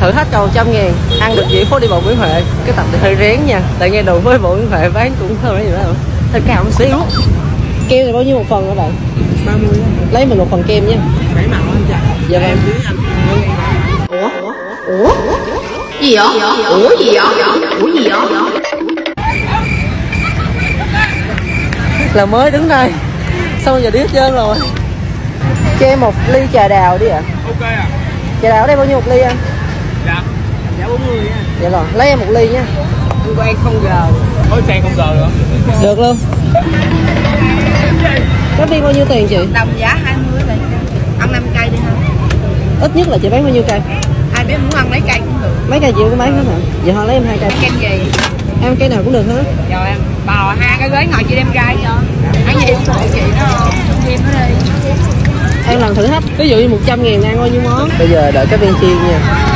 thử hết cầu 100.000 ăn được dĩa phố đi bộ Nguyễn Huệ. Cái tập thì hơi rén nha, tại nghe đồ với bộ Nguyễn Huệ bán cũng không nói gì đó, hơi cao một xíu. Kem thì bao nhiêu một phần các bạn? 30. Lấy mình một phần kem nha. Bảy màu anh chàng. Giờ em dưới anh. Ủa? Gì vậy? Ủa gì vậy? Là mới đứng đây, xong giờ đi hết trơn rồi. Cho em một ly trà đào đi ạ. Ok ạ. Trà đào ở đây bao nhiêu một ly anh? Dạ 40 nha. Dạ rồi, lấy em một ly nha. Anh quen không giờ. Ôi sang không giờ nữa. Được luôn. Có đi bao nhiêu tiền chị? Đồng giá 20 vậy. Ăn 5 cây đi ha. Ít nhất là chị bán bao nhiêu cây? Ai biết muốn ăn mấy cây cũng được. Mấy cây chị cũng bán hết hả? Vậy thôi lấy em 2 cây. Cây gì? Em cây nào cũng được hết. Rồi em bò 2 cái ghế ngồi chị đem cây cho. Ăn gì cũng được chị đó. Em nó đi. Em làm thử hết. Ví dụ như 100.000 ăn bao nhiêu món. Bây giờ đợi các viên chiên nha.